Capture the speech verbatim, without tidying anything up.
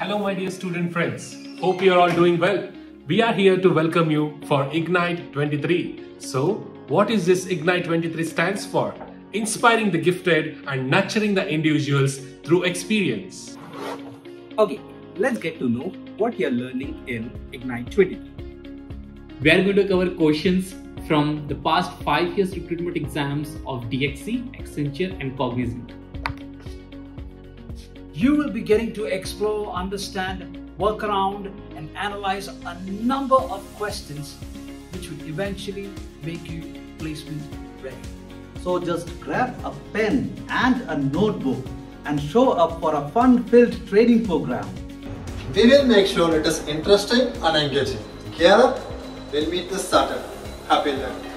Hello my dear student friends, hope you are all doing well. We are here to welcome you for Ignite twenty-three. So what is this Ignite twenty-three stands for? Inspiring the gifted and nurturing the individuals through experience. Okay, let's get to know what you are learning in Ignite twenty-three. We are going to cover questions from the past five years recruitment exams of D X C, Accenture and Cognizant. You will be getting to explore, understand, work around and analyze a number of questions which will eventually make you placement ready. So just grab a pen and a notebook and show up for a fun-filled training program. We will make sure it is interesting and engaging. Gear up, we'll meet this Saturday. Happy learning.